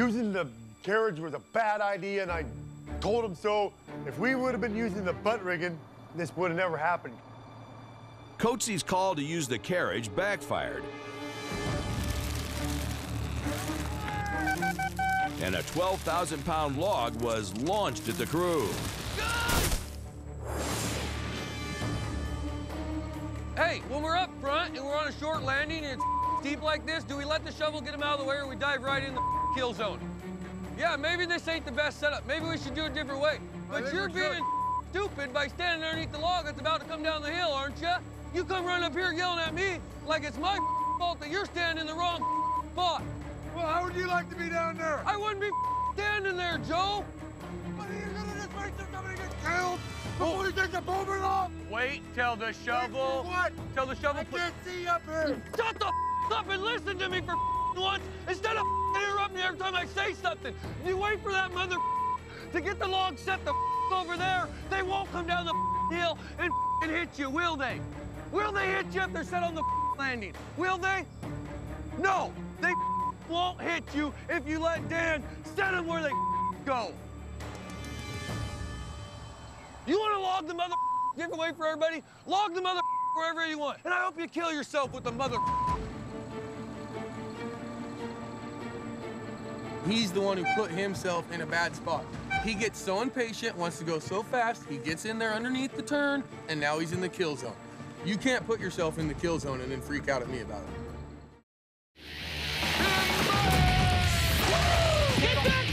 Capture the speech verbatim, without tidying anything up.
using the carriage was a bad idea, and I told him so. If we would have been using the butt rigging, this would have never happened. Coatsy's call to use the carriage backfired, and a twelve thousand pound log was launched at the crew. Hey, when we're up front and we're on a short landing and it's deep like this, do we let the shovel get him out of the way, or we dive right in the kill zone? Yeah, maybe this ain't the best setup. Maybe we should do it a different way. But you're being stupid by standing underneath the log that's about to come down the hill, aren't you? You come running up here yelling at me like it's my fault that you're standing in the wrong spot. Well, how would you like to be down there? I wouldn't be standing there, Joe. But are you gonna just wait till somebody gets killed before you take the booming off? Wait till the shovel. What? Till the shovel. I can't see up here. Shut the up and listen to me for once instead of interrupting me every time I say something. You wait for that mother to get the log set the over there. They won't come down the hill and hit you, will they? Will they hit you if they're set on the landing? Will they? No, they won't hit you if you let Dan set them where they go. You want to log the mother giveaway for everybody? Log the mother wherever you want. And I hope you kill yourself with the mother. He's the one who put himself in a bad spot. He gets so impatient, wants to go so fast, he gets in there underneath the turn, and now he's in the kill zone. You can't put yourself in the kill zone and then freak out at me about it. Get back!